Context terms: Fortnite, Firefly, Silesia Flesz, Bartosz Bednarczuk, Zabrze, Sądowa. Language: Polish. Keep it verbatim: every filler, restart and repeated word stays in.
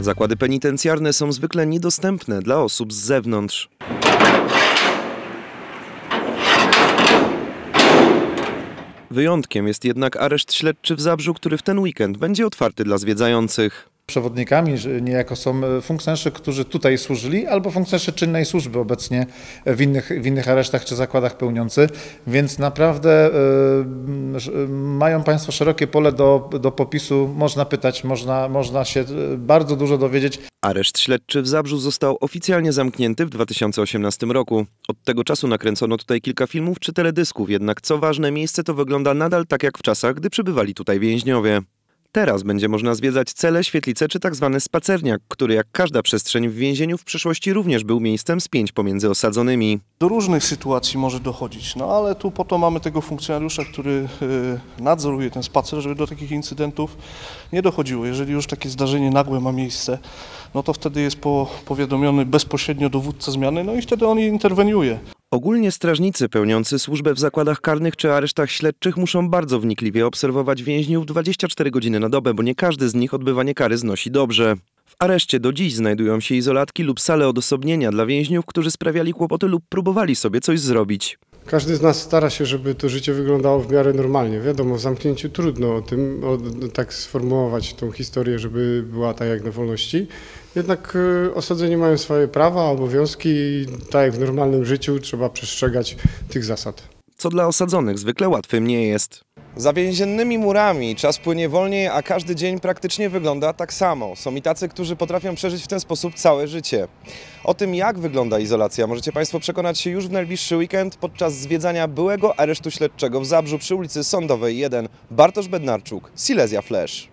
Zakłady penitencjarne są zwykle niedostępne dla osób z zewnątrz. Wyjątkiem jest jednak areszt śledczy w Zabrzu, który w ten weekend będzie otwarty dla zwiedzających. Przewodnikami niejako są funkcjonariusze, którzy tutaj służyli, albo funkcjonariusze czynnej służby obecnie w innych, w innych aresztach czy zakładach pełniący, więc naprawdę y, mają Państwo szerokie pole do, do popisu, można pytać, można, można się bardzo dużo dowiedzieć. Areszt śledczy w Zabrzu został oficjalnie zamknięty w dwa tysiące osiemnastym roku. Od tego czasu nakręcono tutaj kilka filmów czy teledysków, jednak co ważne, miejsce to wygląda nadal tak jak w czasach, gdy przybywali tutaj więźniowie. Teraz będzie można zwiedzać cele, świetlice czy tak zwany spacerniak, który jak każda przestrzeń w więzieniu w przyszłości również był miejscem spięć pomiędzy osadzonymi. Do różnych sytuacji może dochodzić, no ale tu po to mamy tego funkcjonariusza, który nadzoruje ten spacer, żeby do takich incydentów nie dochodziło. Jeżeli już takie zdarzenie nagłe ma miejsce, no to wtedy jest powiadomiony bezpośrednio dowódca zmiany, no i wtedy on interweniuje. Ogólnie strażnicy pełniący służbę w zakładach karnych czy aresztach śledczych muszą bardzo wnikliwie obserwować więźniów dwadzieścia cztery godziny na dobę, bo nie każdy z nich odbywanie kary znosi dobrze. W areszcie do dziś znajdują się izolatki lub sale odosobnienia dla więźniów, którzy sprawiali kłopoty lub próbowali sobie coś zrobić. Każdy z nas stara się, żeby to życie wyglądało w miarę normalnie. Wiadomo, w zamknięciu trudno o tym, o, tak sformułować tą historię, żeby była tak jak na wolności. Jednak y, osadzeni mają swoje prawa, obowiązki i tak jak w normalnym życiu trzeba przestrzegać tych zasad. Co dla osadzonych zwykle łatwym nie jest. Za więziennymi murami czas płynie wolniej, a każdy dzień praktycznie wygląda tak samo. Są i tacy, którzy potrafią przeżyć w ten sposób całe życie. O tym, jak wygląda izolacja, możecie Państwo przekonać się już w najbliższy weekend podczas zwiedzania byłego aresztu śledczego w Zabrzu przy ulicy Sądowej jeden. Bartosz Bednarczuk, Silesia Flesz.